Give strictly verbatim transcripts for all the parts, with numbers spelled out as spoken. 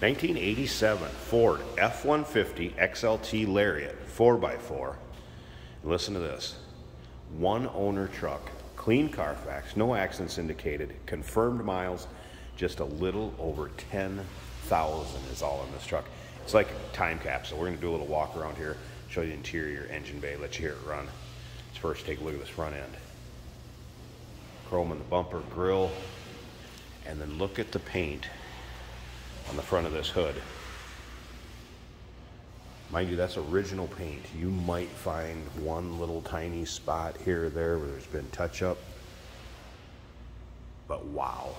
nineteen eighty-seven Ford F one fifty X L T Lariat four by four. Listen to this. One owner truck, clean Carfax, no accidents indicated, confirmed miles, just a little over ten thousand is all in this truck. It's like a time capsule. We're going to do a little walk around here, show you the interior, engine bay, let you hear it run. Let's first take a look at this front end. Chrome in the bumper, grill, and then look at the paint on the front of this hood. Mind you, that's original paint. You might find one little tiny spot here or there where there's been touch-up, but wow.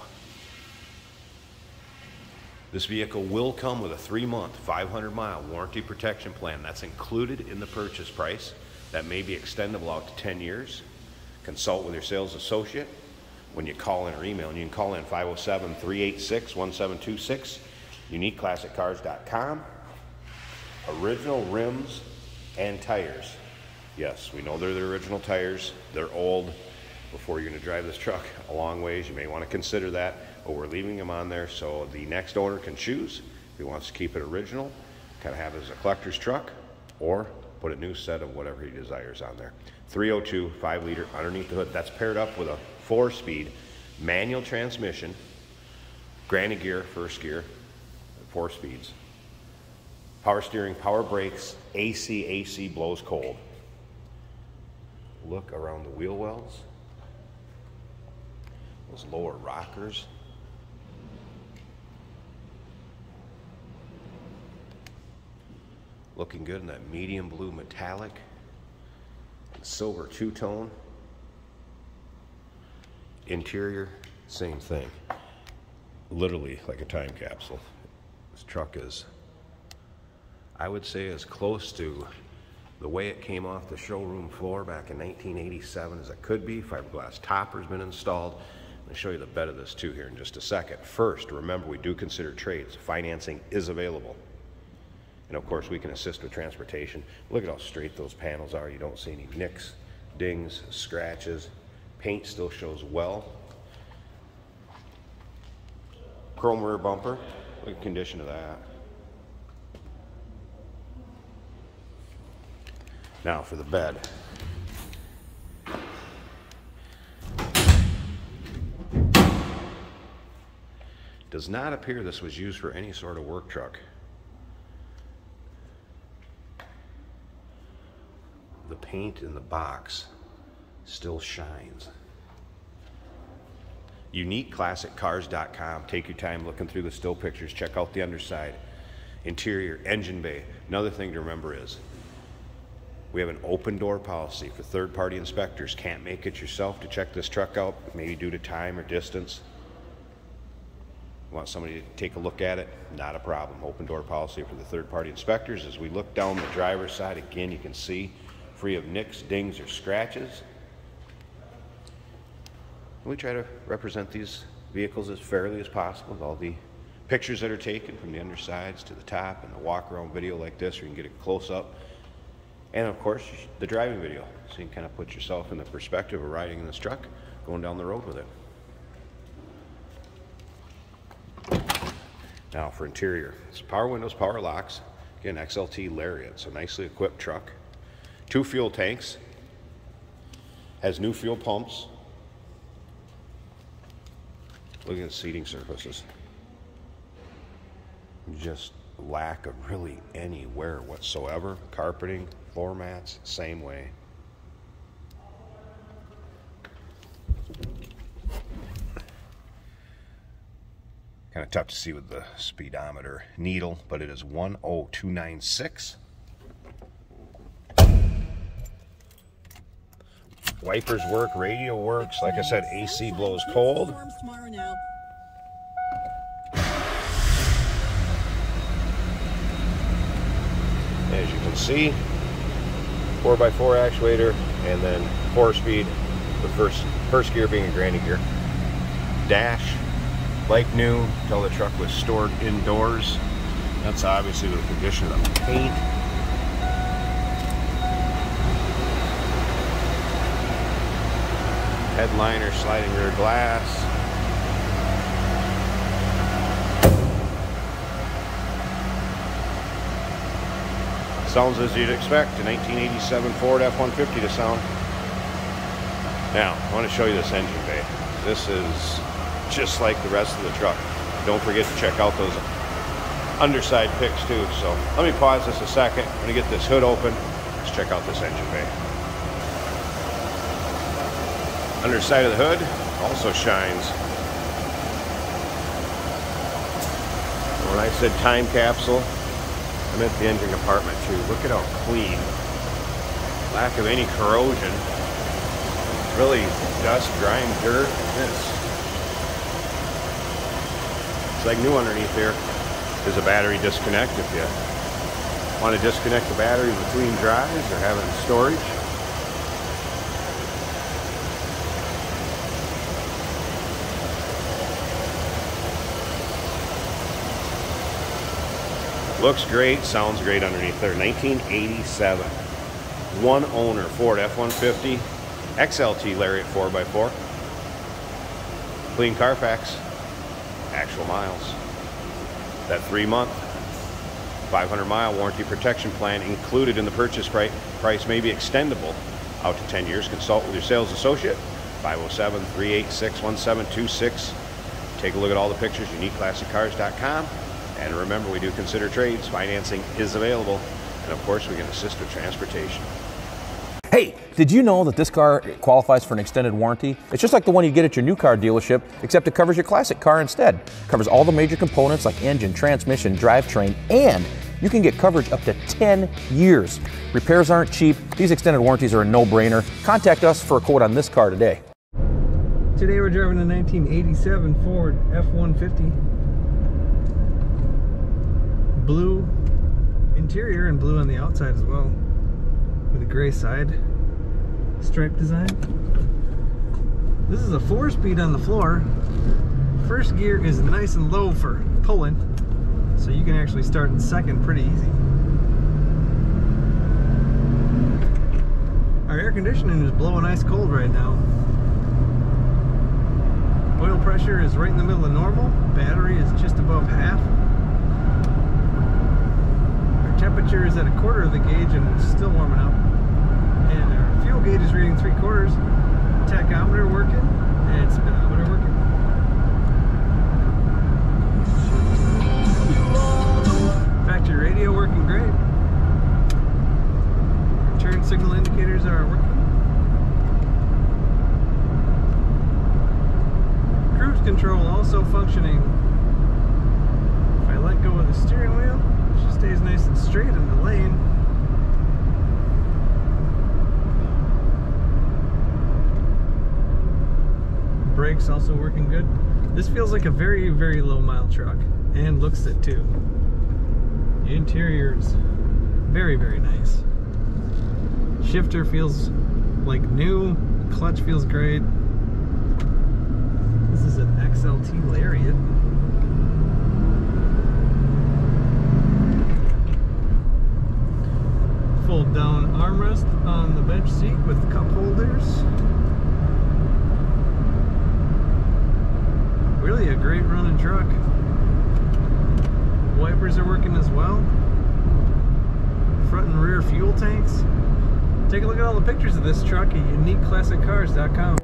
This vehicle will come with a three-month, five hundred mile warranty protection plan. That's included in the purchase price. That may be extendable out to ten years. Consult with your sales associate when you call in or email, and you can call in five oh seven, three eight six, one seven two six, Unique Classic Cars dot com. Original rims and tires. Yes, we know they're the original tires. They're old. Before you're going to drive this truck a long ways, you may want to consider that, but we're leaving them on there so the next owner can choose if he wants to keep it original, kind of have it as a collector's truck, or put a new set of whatever he desires on there. three oh two, five liter underneath the hood. That's paired up with a four speed manual transmission, granny gear, first gear, four speeds. Power steering, power brakes, A C, A C blows cold. Look around the wheel wells, those lower rockers. Looking good in that medium blue metallic, silver two-tone. Interior, same thing. Literally like a time capsule. This truck is, I would say, as close to the way it came off the showroom floor back in nineteen eighty-seven as it could be. Fiberglass topper's been installed. I'm gonna show you the bed of this too here in just a second. First, remember, we do consider trades. Financing is available. And of course, we can assist with transportation. Look at how straight those panels are. You don't see any nicks, dings, scratches. Paint still shows well. Chrome rear bumper, look at the condition of that. Now for the bed. Does not appear this was used for any sort of work truck. The paint in the box still shines. Unique Classic Cars dot com. Take your time looking through the still pictures. Check out the underside, interior, engine bay. Another thing to remember is we have an open door policy for third-party inspectors. Can't make it yourself to check this truck out, maybe due to time or distance. You want somebody to take a look at it? Not a problem. Open door policy for the third-party inspectors. As we look down the driver's side, again, you can see free of nicks, dings, or scratches. We try to represent these vehicles as fairly as possible with all the pictures that are taken from the undersides to the top and a walk-around video like this, or you can get a close-up. And of course, the driving video, so you can kind of put yourself in the perspective of riding in this truck, going down the road with it. Now for interior, it's power windows, power locks. Again, X L T Lariat, so nicely equipped truck. Two fuel tanks, has new fuel pumps. Look at the seating surfaces. Just lack of really anywhere whatsoever. Carpeting, floor mats, same way. Kind of tough to see with the speedometer needle, but it is one oh two nine six. Wipers work, radio works. Like I said, A C blows cold. As you can see, four by four actuator, and then four speed, the first, first gear being a granny gear. Dash, like new, until the truck was stored indoors. That's obviously the condition of the paint. Headliner, sliding rear glass. Sounds as you'd expect a nineteen eighty-seven Ford F one fifty to sound. Now, I want to show you this engine bay. This is just like the rest of the truck. Don't forget to check out those underside picks too. So let me pause this a second. I'm going to get this hood open. Let's check out this engine bay. Underside of the hood also shines. When I said time capsule, I meant the engine compartment too. Look at how clean. Lack of any corrosion. Really dust, grime, dirt, and this. It's like new underneath here. There's a battery disconnect if you want to disconnect the battery between drives or have it in storage. Looks great, sounds great underneath there. nineteen eighty-seven, one owner Ford F one fifty, X L T Lariat four by four, clean Carfax, actual miles. That three-month, five hundred mile warranty protection plan included in the purchase price. Price may be extendable out to ten years. Consult with your sales associate, five oh seven, three eight six, one seven two six. Take a look at all the pictures, Unique Classic Cars dot com. And remember, we do consider trades. Financing is available. And of course, we can assist with transportation. Hey, did you know that this car qualifies for an extended warranty? It's just like the one you get at your new car dealership, except it covers your classic car instead. It covers all the major components like engine, transmission, drivetrain, and you can get coverage up to ten years. Repairs aren't cheap. These extended warranties are a no-brainer. Contact us for a quote on this car today. Today we're driving a nineteen eighty-seven Ford F one fifty. Blue interior and blue on the outside as well, with a gray side stripe design. This is a four-speed on the floor. First gear is nice and low for pulling, so you can actually start in second pretty easy. Our air conditioning is blowing ice cold right now. Oil pressure is right in the middle of normal. Battery is just above half. Temperature is at a quarter of the gauge and it's still warming up. And our fuel gauge is reading three quarters. Tachometer working and speedometer working. Factory radio working great. Our turn signal indicators are working. Cruise control also functioning. If I let go of the steering wheel, she stays nice and straight in the lane. Brakes also working good. This feels like a very, very low mile truck, and looks it too. The interior is very, very nice. Shifter feels like new. Clutch feels great. This is an X L T Lariat. Fold down armrest on the bench seat with cup holders. Really a great running truck. Wipers are working as well. Front and rear fuel tanks. Take a look at all the pictures of this truck at Unique Classic Cars dot com.